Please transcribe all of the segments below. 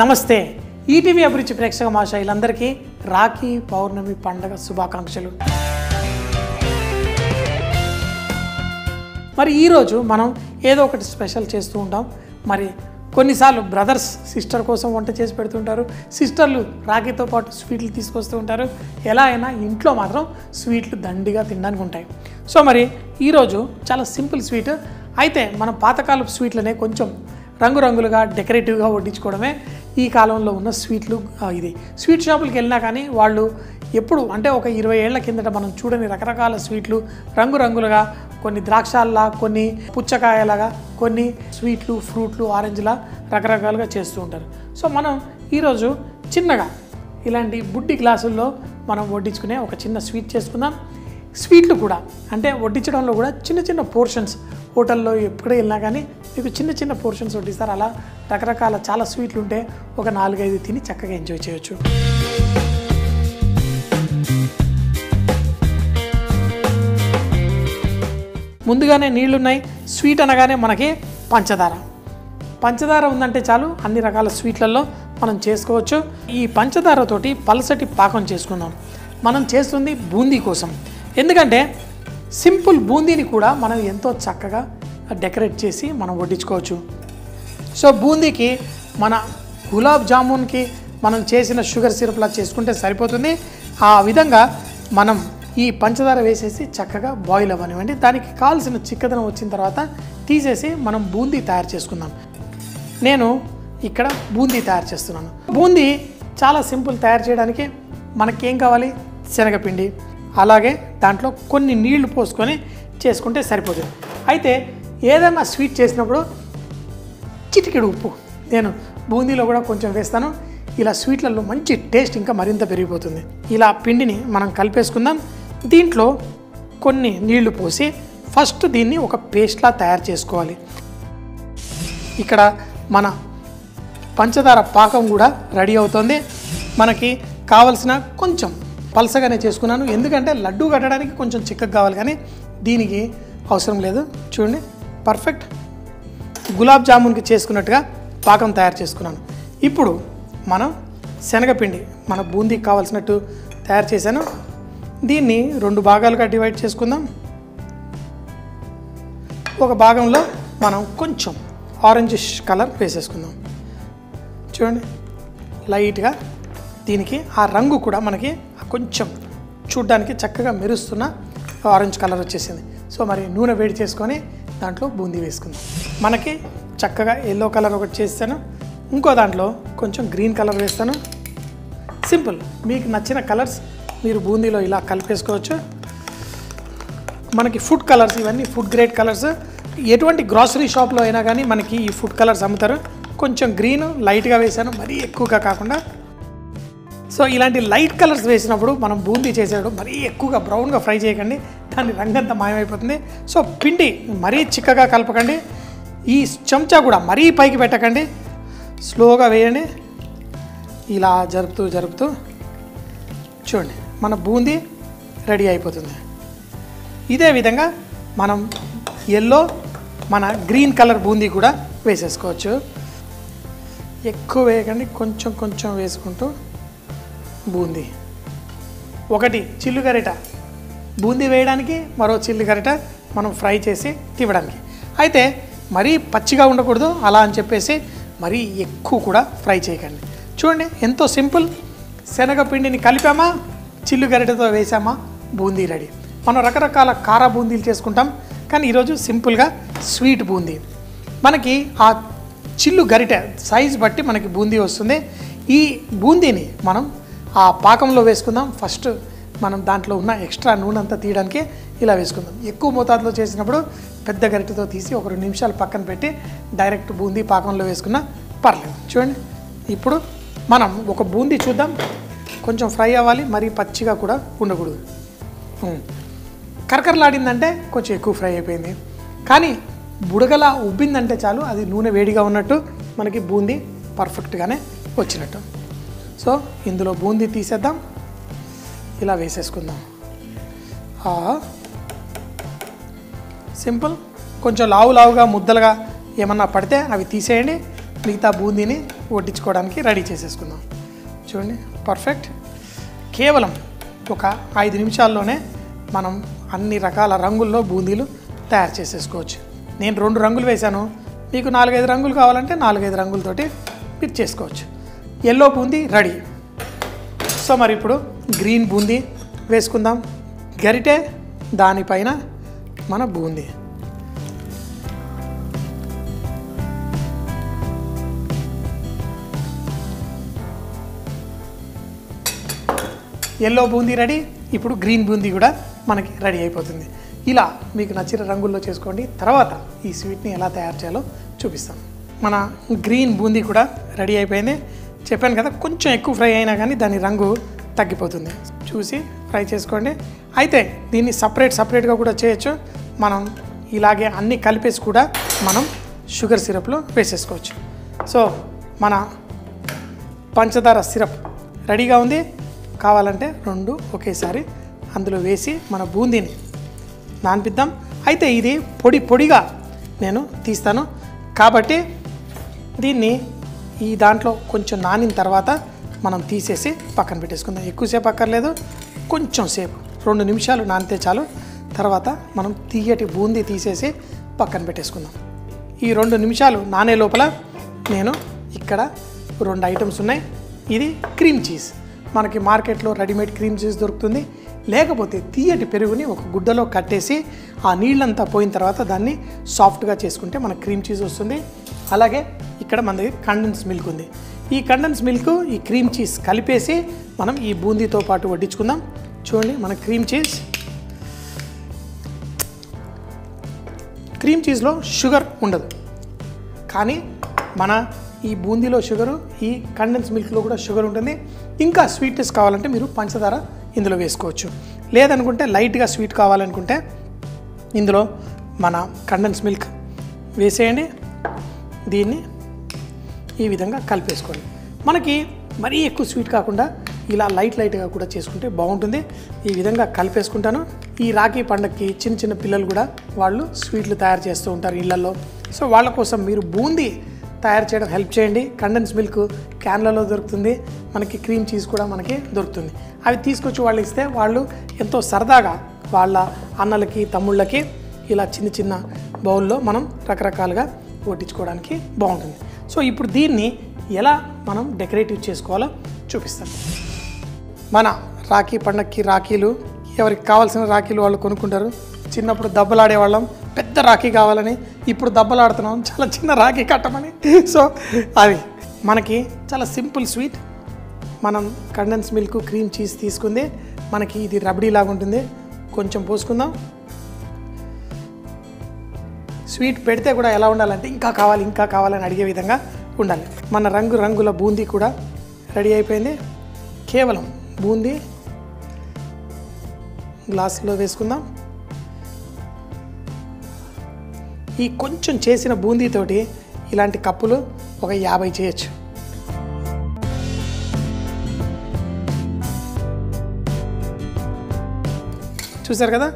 నమస్తే ఈటీవీ అభిరుచి ప్రేక్షక మహాశైలందరికీ రాఖీ పౌర్ణమి పండుగ శుభాకాంక్షలు। మరి ఈ రోజు మనం ఏదో ఒకటి స్పెషల్ చేస్తూ ఉంటాం। మరి కొన్నిసార్లు బ్రదర్స్ సిస్టర్ కోసం వంట చేసి పెడుతుంటారు, సిస్టర్లు రాఖీతో పాటు స్వీట్లు తీసుకొస్తూ ఉంటారు। ఎలా అయినా ఇంట్లో మాత్రం స్వీట్లు దండిగా తినడానికి ఉంటాయి। సో మరి ఈ రోజు చాలా సింపుల్ స్వీట్ అయితే మనం పాతకాలపు స్వీట్లనే కొంచెం రంగురంగులుగా డెకరేటివ్గా వడ్డించుకోవడమే ఈ కాలంలో ఉన్న స్వీట్లు। ఇది స్వీట్ షాపులకు వెళ్ళినా కానీ వాళ్ళు ఎప్పుడు అంటే ఒక 20 ఏళ్ల కిందట మనం చూడని రకరకాల స్వీట్లు రంగురంగులుగా, కొన్ని ద్రాక్షల్లా, కొన్ని పుచ్చకాయలాగా, కొన్ని స్వీట్లు ఫ్రూట్లు ఆరెంజ్లా రకరకాలుగా చేస్తూ ఉంటారు। సో మనం ఈరోజు చిన్నగా ఇలాంటి బుడ్డి గ్లాసుల్లో మనం వడ్డించుకునే ఒక చిన్న స్వీట్ చేసుకుందాం। స్వీట్లు కూడా అంటే వడ్డించడంలో కూడా చిన్న చిన్న పోర్షన్స్, హోటల్లో ఎప్పుడు వెళ్ళినా కానీ మీకు చిన్న చిన్న పోర్షన్స్ వడ్డిస్తారు। అలా రకరకాల చాలా స్వీట్లు ఉంటే ఒక 4-5 తిని చక్కగా ఎంజాయ్ చేయొచ్చు। ముందుగానే నీళ్లున్నాయి, స్వీట్ అనగానే మనకి పంచదార ఉందంటే చాలు అన్ని రకాల స్వీట్లలో మనం చేసుకోవచ్చు। ఈ పంచదారతోటి పలసటి పాకం చేసుకుందాం। మనం చేస్తుంది బూందీ కోసం, ఎందుకంటే సింపుల్ బూందీని కూడా మనం ఎంతో చక్కగా డెకరేట్ చేసి మనం వడ్డించుకోవచ్చు। సో బూందీకి మన గులాబ్ జామున్కి మనం చేసిన షుగర్ సిరప్లా చేసుకుంటే సరిపోతుంది। ఆ విధంగా మనం ఈ పంచదార వేసేసి చక్కగా బాయిల్ అవ్వనివ్వండి। దానికి కావాల్సిన చిక్కదనం వచ్చిన తర్వాత తీసేసి మనం బూందీ తయారు చేసుకుందాం। నేను ఇక్కడ బూందీ తయారు చేస్తున్నాను। బూందీ చాలా సింపుల్, తయారు చేయడానికి మనకేం కావాలి, శనగపిండి, అలాగే దాంట్లో కొన్ని నీళ్లు పోసుకొని చేసుకుంటే సరిపోతుంది। అయితే ఏదైనా స్వీట్ చేసినప్పుడు చిటికెడు ఉప్పు నేను బూందీలో కూడా కొంచెం వేస్తాను, ఇలా స్వీట్లలో మంచి టేస్ట్ ఇంకా మరింత పెరిగిపోతుంది। ఇలా పిండిని మనం కలిపేసుకుందాం। దీంట్లో కొన్ని నీళ్లు పోసి ఫస్ట్ దీన్ని ఒక పేస్ట్లా తయారు చేసుకోవాలి। ఇక్కడ మన పంచదార పాకం కూడా రెడీ అవుతుంది। మనకి కావలసిన కొంచెం పలసగానే చేసుకున్నాను, ఎందుకంటే లడ్డూ కట్టడానికి కొంచెం చిక్కగా కావాలి కానీ దీనికి అవసరం లేదు। చూడండి పర్ఫెక్ట్ గులాబ్ జామున్కి చేసుకున్నట్టుగా పాకం తయారు చేసుకున్నాను। ఇప్పుడు మనం శనగపిండి మన బూందీకి కావాల్సినట్టు తయారు చేశాను, దీన్ని 2 భాగాలుగా డివైడ్ చేసుకుందాం। ఒక భాగంలో మనం కొంచెం ఆరెంజిష్ కలర్ వేసేసుకుందాం। చూడండి లైట్గా దీనికి ఆ రంగు కూడా మనకి కొంచెం చూడ్డానికి చక్కగా మెరుస్తున్న ఆరెంజ్ కలర్ వచ్చేసింది। సో మరి నూనె వేడి చేసుకొని దాంట్లో బూందీ వేసుకుందాం। మనకి చక్కగా ఎల్లో కలర్ ఒకటి చేస్తాను, ఇంకో దాంట్లో కొంచెం గ్రీన్ కలర్ వేస్తాను। సింపుల్, మీకు నచ్చిన కలర్స్ మీరు బూందీలో ఇలా కలిపేసుకోవచ్చు। మనకి ఫుడ్ కలర్స్, ఇవన్నీ ఫుడ్ గ్రేడ్ కలర్స్, ఎటువంటి గ్రాసరీ షాప్లో అయినా కానీ మనకి ఈ ఫుడ్ కలర్స్ అమ్ముతారు। కొంచెం గ్రీన్ లైట్గా వేసాను, మరీ ఎక్కువగా కాకుండా। సో ఇలాంటి లైట్ కలర్స్ వేసినప్పుడు మనం బూందీ చేసేటప్పుడు మరీ ఎక్కువగా బ్రౌన్గా ఫ్రై చేయకండి, దాని రంగంతా మాయమైపోతుంది। సో పిండి మరీ చిక్కగా కలపకండి, ఈ చెంచా కూడా మరీ పైకి పెట్టకండి, స్లోగా వేయండి, ఇలా జరుపుతూ చూడండి మన బూందీ రెడీ అయిపోతుంది। ఇదే విధంగా మనం ఎల్లో మన గ్రీన్ కలర్ బూందీ కూడా వేసేసుకోవచ్చు। ఎక్కువ వేయకండి, కొంచెం కొంచెం వేసుకుంటూ బూందీ, ఒకటి చిల్లు గరిట బూందీ వేయడానికి, మరో చిల్లు గరిట మనం ఫ్రై చేసి తినడానికి। అయితే మరీ పచ్చిగా ఉండకూడదు, అలా అని చెప్పేసి మరీ ఎక్కువ కూడా ఫ్రై చేయకండి। చూడండి ఎంతో సింపుల్, శనగపిండిని కలిపామా, చిల్లు గరిటతో వేసామా, బూందీ రెడీ। మనం రకరకాల కార బూందీలు చేసుకుంటాం కానీ ఈరోజు సింపుల్గా స్వీట్ బూందీ। మనకి ఆ చిల్లు గరిట సైజ్ బట్టి మనకి బూందీ వస్తుంది। ఈ బూందీని మనం ఆ పాకంలో వేసుకుందాం। ఫస్ట్ మనం దాంట్లో ఉన్న ఎక్స్ట్రా నూనె అంతా తీయడానికి ఇలా వేసుకుందాం। ఎక్కువ మోతాదులో చేసినప్పుడు పెద్ద గరిటెతో తీసి ఒక 2 నిమిషాలు పక్కన పెట్టి డైరెక్ట్ బూందీ పాకంలో వేసుకున్నా పర్లేదు। చూడండి ఇప్పుడు మనం ఒక బూందీ చూద్దాం, కొంచెం ఫ్రై అవ్వాలి, మరీ పచ్చిగా కూడా ఉండకూడదు। కరకరలాడిందంటే కొంచెం ఎక్కువ ఫ్రై అయిపోయింది, కానీ బుడగలా ఉబ్బిందంటే చాలు, అది నూనె వేడిగా ఉన్నట్టు మనకి బూందీ పర్ఫెక్ట్గానే వచ్చినట్టు। సో ఇందులో బూందీ తీసేద్దాం, ఇలా వేసేసుకుందాం। సింపుల్, కొంచెం లావుగా ముద్దలుగా ఏమన్నా పడితే అవి తీసేయండి, మిగతా బూందీని వడ్డించుకోవడానికి రెడీ చేసేసుకుందాం. చూడండి పర్ఫెక్ట్. కేవలం ఒక 5 నిమిషాల్లోనే మనం అన్ని రకాల రంగుల్లో బూందీలు తయారు చేసేసుకోవచ్చు. నేను 2 రంగులు వేశాను, మీకు 4-5 రంగులు కావాలంటే 4-5 రంగులతోటి మిక్స్ చేసుకోవచ్చు. Yellow boondi ready. సో మరి ఇప్పుడు గ్రీన్ బూందీ వేసుకుందాం. గరిటె, దానిపైన మన బూందీ. Yellow boondi ready. ఇప్పుడు గ్రీన్ బూందీ కూడా మనకి రెడీ అయిపోతుంది. ఇలా మీకు నచ్చిన రంగుల్లో చేసుకోండి. తర్వాత ఈ స్వీట్ని ఎలా తయారు చేయాలో చూపిస్తాను. మన గ్రీన్ బూందీ కూడా రెడీ అయిపోయింది. చెప్పాను కదా కొంచెం ఎక్కువ ఫ్రై అయినా కానీ దాని రంగు తగ్గిపోతుంది. చూసి ఫ్రై చేసుకోండి. అయితే దీన్ని సపరేట్గా కూడా చేయొచ్చు. మనం ఇలాగే అన్నీ కలిపేసి కూడా మనం షుగర్ సిరప్లో వేసేసుకోవచ్చు. సో మన పంచదార సిరప్ రెడీగా ఉంది. కావాలంటే 2 ఒకేసారి అందులో వేసి మన బూందీని నానిపిద్దాం. అయితే ఇది పొడి పొడిగా నేను తీస్తాను కాబట్టి దీన్ని ఈ దాంట్లో కొంచెం నానిన తర్వాత మనం తీసేసి పక్కన పెట్టేసుకుందాం. ఎక్కువసేపు అక్కర్లేదు, కొంచెం సేపు 2 నిమిషాలు నానితే చాలు. తర్వాత మనం తీయటి బూందీ తీసేసి పక్కన పెట్టేసుకుందాం. ఈ 2 నిమిషాలు నానే లోపల నేను ఇక్కడ 2 ఐటమ్స్ ఉన్నాయి. ఇది క్రీమ్ చీజ్. మనకి మార్కెట్లో రెడీమేడ్ క్రీమ్ చీజ్ దొరుకుతుంది. లేకపోతే తీయటి పెరుగుని ఒక గుడ్డలో కట్టేసి ఆ నీళ్ళంతా పోయిన తర్వాత దాన్ని సాఫ్ట్గా చేసుకుంటే మన క్రీమ్ చీజ్ వస్తుంది. అలాగే ఇక్కడ మన దగ్గర కండెన్స్ మిల్క్ ఉంది. ఈ కండెన్స్ మిల్క్ ఈ క్రీమ్ చీజ్ కలిపేసి మనం ఈ బూందీతో పాటు వడ్డించుకుందాం. చూడండి మన క్రీమ్ చీజ్లో షుగర్ ఉండదు, కానీ మన ఈ బూందీలో షుగరు, ఈ కండెన్స్ మిల్క్లో కూడా షుగర్ ఉంటుంది. ఇంకా స్వీట్నెస్ కావాలంటే మీరు పంచదార ఇందులో వేసుకోవచ్చు. లేదనుకుంటే లైట్గా స్వీట్ కావాలనుకుంటే ఇందులో మన కండెన్స్ మిల్క్ వేసేయండి. దీన్ని ఈ విధంగా కలిపేసుకోండి. మనకి మరీ ఎక్కువ స్వీట్ కాకుండా ఇలా లైట్గా కూడా చేసుకుంటే బాగుంటుంది. ఈ విధంగా కలిపేసుకుంటాను. ఈ రాఖీ పండగకి చిన్న పిల్లలు కూడా వాళ్ళు స్వీట్లు తయారు చేస్తూ ఉంటారు ఇళ్లలో. సో వాళ్ళ కోసం మీరు బూందీ తయారు చేయడం హెల్ప్ చేయండి. కండెన్స్ మిల్క్ క్యాన్లలో దొరుకుతుంది, మనకి క్రీమ్ చీజ్ కూడా మనకి దొరుకుతుంది. అవి తీసుకొచ్చి వాళ్ళు ఇస్తే వాళ్ళు ఎంతో సరదాగా వాళ్ళ అన్నలకి, తమ్ముళ్ళకి ఇలా చిన్న బౌల్లో మనం రకరకాలుగా వడ్డించుకోవడానికి బాగుంటుంది. సో ఇప్పుడు దీన్ని ఎలా మనం డెకరేటివ్ చేసుకోవాలో చూపిస్తాం. మన రాఖీ పండగకి రాఖీలు, ఎవరికి కావాల్సిన రాఖీలు వాళ్ళు కొనుక్కుంటారు. చిన్నప్పుడు దెబ్బలాడేవాళ్ళం పెద్ద రాఖీ కావాలని, ఇప్పుడు దెబ్బలాడుతున్నాం చాలా చిన్న రాఖీ కట్టమని. సో అది మనకి చాలా సింపుల్ స్వీట్. మనం కండెన్స్ మిల్క్, క్రీమ్ చీజ్ తీసుకుంది. మనకి ఇది రబడీలాగా ఉంటుంది, కొంచెం పోసుకుందాం. స్వీట్ పెడితే కూడా ఎలా ఉండాలంటే ఇంకా కావాలని అడిగే విధంగా ఉండాలి. మన రంగుల బూందీ కూడా రెడీ అయిపోయింది. కేవలం బూందీ గ్లాసులో వేసుకుందాం. ఈ కొంచెం చేసిన బూందీతోటి ఇలాంటి కప్పులు ఒక 50 చేయొచ్చు. చూసారు కదా,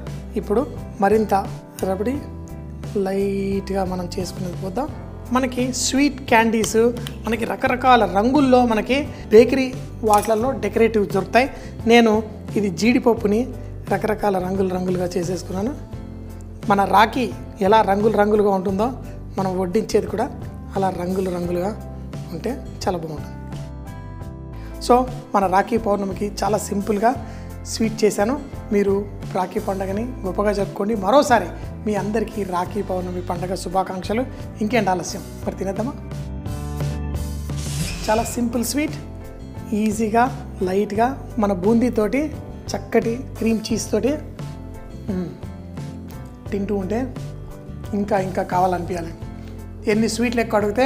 ఇప్పుడు మరింత రబడి లైట్గా మనం చేసుకునేది పోద్దాం. మనకి స్వీట్ క్యాండీస్, మనకి రకరకాల రంగుల్లో మనకి బేకరీ వాటిలలో డెకరేటివ్ దొరుకుతాయి. నేను ఇది జీడిపప్పుని రకరకాల రంగులుగా చేసేసుకున్నాను. మన రాఖీ ఎలా రంగులుగా ఉంటుందో మనం వడ్డించేది కూడా అలా రంగులుగా ఉంటే చాలా బాగుంటుంది. సో మన రాఖీ పౌర్ణమికి చాలా సింపుల్గా స్వీట్ చేశాను. మీరు రాఖీ పండుగని గొప్పగా జరుపుకోండి. మరోసారి మీ అందరికీ రాఖీ పౌర్ణమి పండుగ శుభాకాంక్షలు. ఇంకేంటి ఆలస్యం, మరి తినేద్దామా? చాలా సింపుల్ స్వీట్, ఈజీగా లైట్గా మన బూందీతోటి, చక్కటి క్రీమ్ చీజ్ తోటి తింటూ ఉంటే ఇంకా కావాలనిపించాలి. ఎన్ని స్వీట్లు ఎక్కువ అడిగితే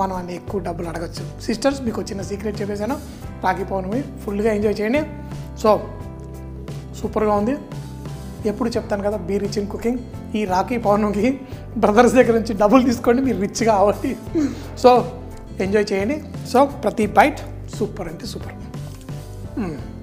మనం అన్ని ఎక్కువ డబ్బులు అడగచ్చు. సిస్టర్స్, మీకు చిన్న సీక్రెట్ చెప్పేశాను. రాఖీ పౌర్ణమి ఫుల్గా ఎంజాయ్ చేయండి. సో సూపర్గా ఉంది. ఎప్పుడు చెప్తాను కదా, బీ రిచ్ ఇన్ కుకింగ్. ఈ రాఖీ పౌర్ణమికి బ్రదర్స్ దగ్గర నుంచి డబ్బులు తీసుకోండి, మీరు రిచ్గా అవ్వండి. సో ఎంజాయ్ చేయండి. సో ప్రతి బైట్ సూపర్ అంటే super.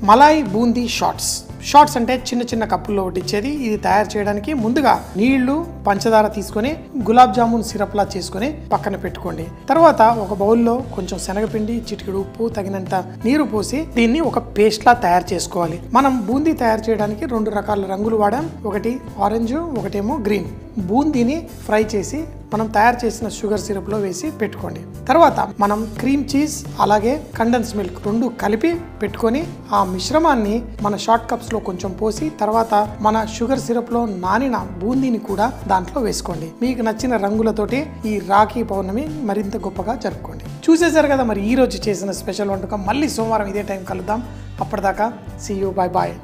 Malai boondi shots shots అంటే చిన్న చిన్న కప్పుల్లో వడ్డించేది. ఇది తయారు చేయడానికి ముందుగా నీళ్లు పంచదార తీసుకొని గులాబ్ జామున్ సిరప్ లా చేసుకొని పక్కన పెట్టుకోండి. తర్వాత ఒక బౌల్లో కొంచెం శనగపిండి చిటికెడు ఉప్పు తగినంత నీరు పోసి దీన్ని ఒక పేస్ట్ లా తయారు చేసుకోవాలి. మనం బూందీ తయారు చేయడానికి రెండు రకాల రంగులు వాడాం, ఒకటి ఆరెంజ్ ఒకటేమో గ్రీన్. బూందీని ఫ్రై చేసి మనం తయారు చేసిన షుగర్ సిరప్లో వేసి పెట్టుకోండి. తర్వాత మనం క్రీమ్ చీజ్ అలాగే కండెన్స్ మిల్క్ రెండు కలిపి పెట్టుకొని ఆ మిశ్రమాన్ని మన షార్ట్ కప్స్లో కొంచెం పోసి తర్వాత మన షుగర్ సిరప్లో నానిన బూందీని కూడా దాంట్లో వేసుకోండి. మీకు నచ్చిన రంగులతోటి ఈ రాఖీ పౌర్ణమి మరింత గొప్పగా జరుపుకోండి. చూసేశారు కదా మరి ఈరోజు చేసిన స్పెషల్ వంటకం. మళ్ళీ సోమవారం ఇదే టైం కలుద్దాం. అప్పటిదాకా సీ యూ, బాయ్ బాయ్.